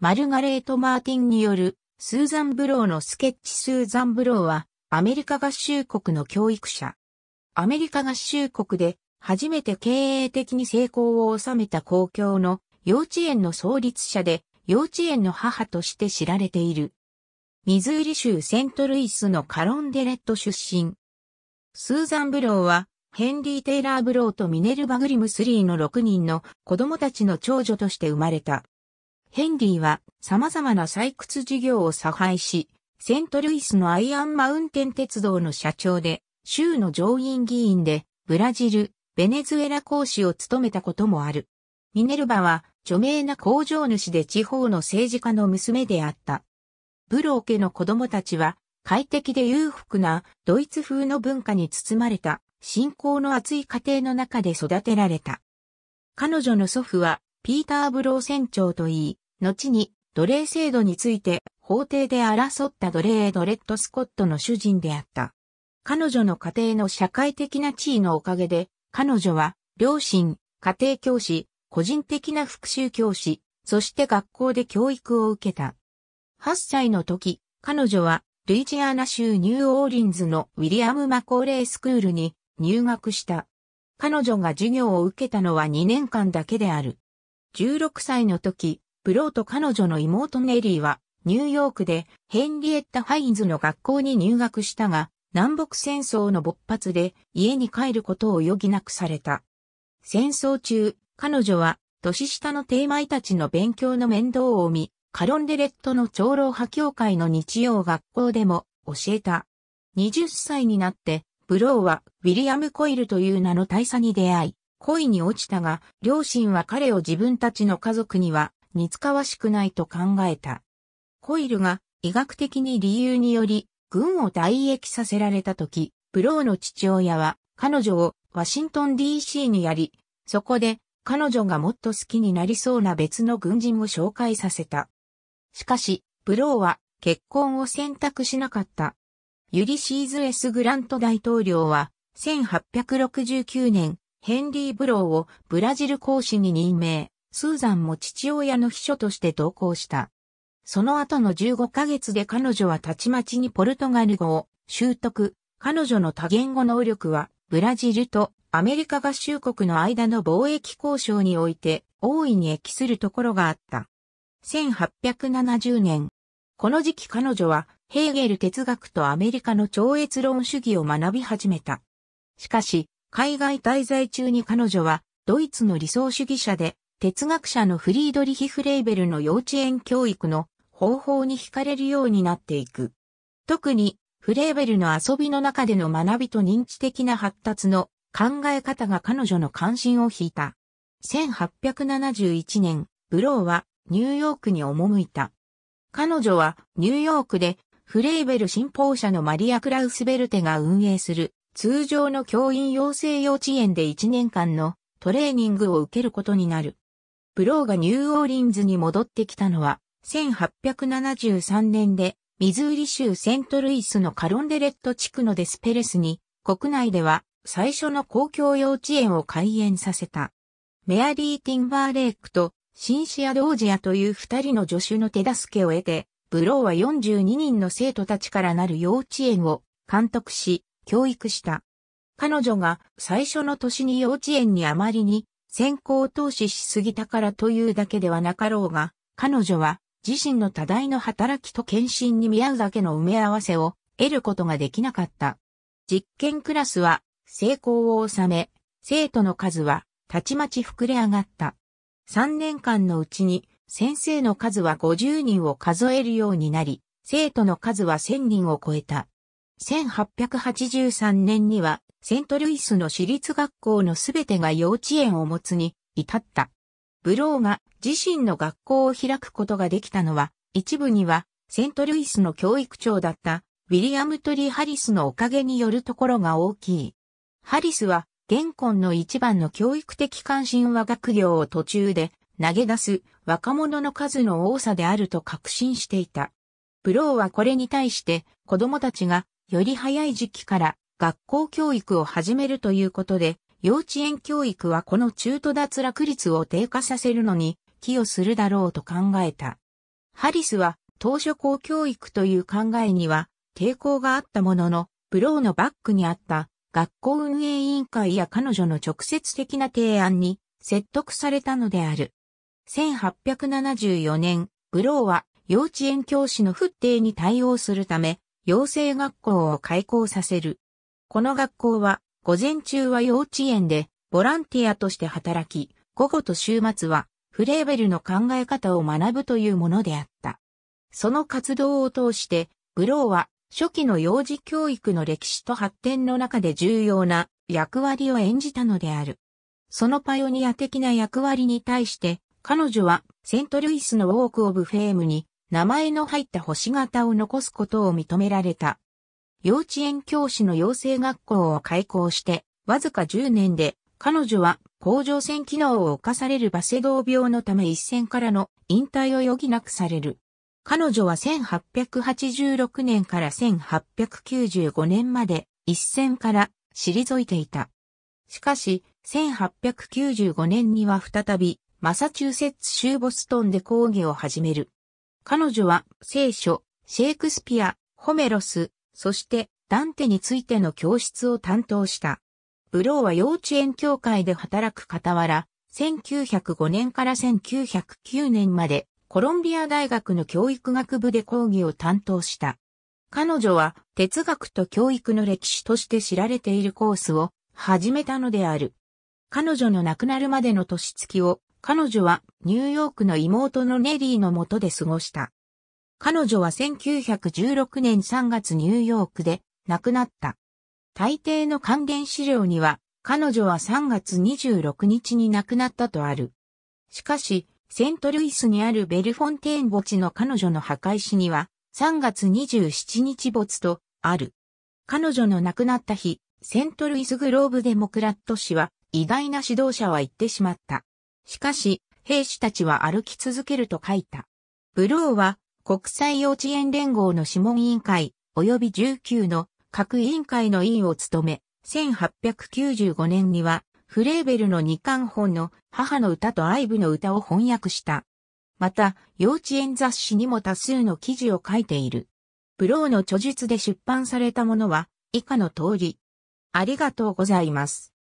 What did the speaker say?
マルガレート・マーティンによるスーザン・ブローのスケッチ。スーザン・ブローはアメリカ合衆国の教育者。アメリカ合衆国で初めて経営的に成功を収めた公共の幼稚園の創立者で幼稚園の母として知られている。ミズーリ州セントルイスのカロンデレット出身。スーザン・ブローはヘンリー・テイラー・ブローとミネルバ・グリムスリーの6人の子供たちの長女として生まれた。ヘンリーは様々な採掘事業を差配し、セントルイスのアイアンマウンテン鉄道の社長で、州の上院議員で、ブラジル、ベネズエラ公使を務めたこともある。ミネルバは著名な工場主で地方の政治家の娘であった。ブロー家の子供たちは、快適で裕福なドイツ風の文化に包まれた、信仰の厚い家庭の中で育てられた。彼女の祖父は、ピーター・ブロー船長といい、後に奴隷制度について法廷で争った奴隷エドレッド・スコットの主人であった。彼女の家庭の社会的な地位のおかげで、彼女は両親、家庭教師、個人的な復習教師、そして学校で教育を受けた。8歳の時、彼女はルイジアナ州ニューオーリンズのウィリアム・マコーレイスクールに入学した。彼女が授業を受けたのは2年間だけである。16歳の時、ブローと彼女の妹ネリーはニューヨークでヘンリエッタ・ハインズの学校に入学したが、南北戦争の勃発で家に帰ることを余儀なくされた。戦争中、彼女は年下の弟妹たちの勉強の面倒を見、カロンデレットの長老派教会の日曜学校でも教えた。20歳になって、ブローはウィリアム・コイルという名の大佐に出会い、恋に落ちたが、両親は彼を自分たちの家族には似つかわしくないと考えた。コイルが医学的に理由により軍を退役させられた時、ブローの父親は彼女をワシントン DC にやり、そこで彼女がもっと好きになりそうな別の軍人を紹介させた。しかし、ブローは結婚を選択しなかった。ユリシーズ・S・グラント大統領は1869年、ヘンリー・ブローをブラジル公使に任命、スーザンも父親の秘書として同行した。その後の15ヶ月で彼女はたちまちにポルトガル語を習得。彼女の多言語能力はブラジルとアメリカ合衆国の間の貿易交渉において大いに益するところがあった。1870年。この時期彼女はヘーゲル哲学とアメリカの超越論主義を学び始めた。しかし、海外滞在中に彼女はドイツの理想主義者で哲学者のフリードリヒ・フレーベルの幼稚園教育の方法に惹かれるようになっていく。特にフレーベルの遊びの中での学びと認知的な発達の考え方が彼女の関心を引いた。1871年、ブローはニューヨークに赴いた。彼女はニューヨークでフレーベル信奉者のマリア・クラウスベルテが運営する通常の教員養成幼稚園で1年間のトレーニングを受けることになる。ブローがニューオーリンズに戻ってきたのは1873年でミズーリ州セントルイスのカロンデレット地区のデスペレスに国内では最初の公共幼稚園を開園させた。メアリー・ティンバーレイクとシンシア・ドージアという2人の助手の手助けを得て、ブローは42人の生徒たちからなる幼稚園を監督し、教育した。彼女が最初の年に幼稚園にあまりに先行投資しすぎたからというだけではなかろうが、彼女は自身の多大の働きと献身に見合うだけの埋め合わせを得ることができなかった。実験クラスは成功を収め、生徒の数はたちまち膨れ上がった。3年間のうちに先生の数は50人を数えるようになり、生徒の数は1000人を超えた。1883年にはセントルイスの私立学校のすべてが幼稚園を持つに至った。ブローが自身の学校を開くことができたのは、一部にはセントルイスの教育長だったウィリアム・トリー・ハリスのおかげによるところが大きい。ハリスは現今の一番の教育的関心は学業を途中で投げ出す若者の数の多さであると確信していた。ブローはこれに対して子供たちがより早い時期から学校教育を始めるということで、幼稚園教育はこの中途脱落率を低下させるのに寄与するだろうと考えた。ハリスは当初公教育という考えには抵抗があったものの、ブローのバックにあった学校運営委員会や彼女の直接的な提案に説得されたのである。1874年、ブローは幼稚園教師の沸騰に対応するため、養成学校を開校させる。この学校は、午前中は幼稚園でボランティアとして働き、午後と週末はフレーベルの考え方を学ぶというものであった。その活動を通して、ブローは初期の幼児教育の歴史と発展の中で重要な役割を演じたのである。そのパイオニア的な役割に対して、彼女はセントルイスのウォーク・オブ・フェームに名前の入った星形を残すことを認められた。幼稚園教師の養成学校を開校して、わずか10年で彼女は甲状腺機能を侵されるバセドウ病のため一線からの引退を余儀なくされる。彼女は1886年から1895年まで一線から退いていた。しかし、1895年には再びマサチューセッツ州ボストンで講義を始める。彼女は聖書、シェイクスピア、ホメロス、そしてダンテについての教室を担当した。ブローは幼稚園教会で働く傍ら、1905年から1909年までコロンビア大学の教育学部で講義を担当した。彼女は哲学と教育の歴史として知られているコースを始めたのである。彼女の亡くなるまでの年月を彼女はニューヨークの妹のネリーの下で過ごした。彼女は1916年3月ニューヨークで亡くなった。大抵の関連資料には彼女は3月26日に亡くなったとある。しかし、セントルイスにあるベルフォンテーン墓地の彼女の墓石には3月27日没とある。彼女の亡くなった日、セントルイスグローブデモクラット氏は偉大な指導者は言ってしまった。しかし、兵士たちは歩き続けると書いた。ブローは、国際幼稚園連合の諮問委員会及び19の各委員会の委員を務め、1895年にはフレーベルの2巻本の母の歌と愛部の歌を翻訳した。また、幼稚園雑誌にも多数の記事を書いている。ブローの著述で出版されたものは以下の通り。ありがとうございます。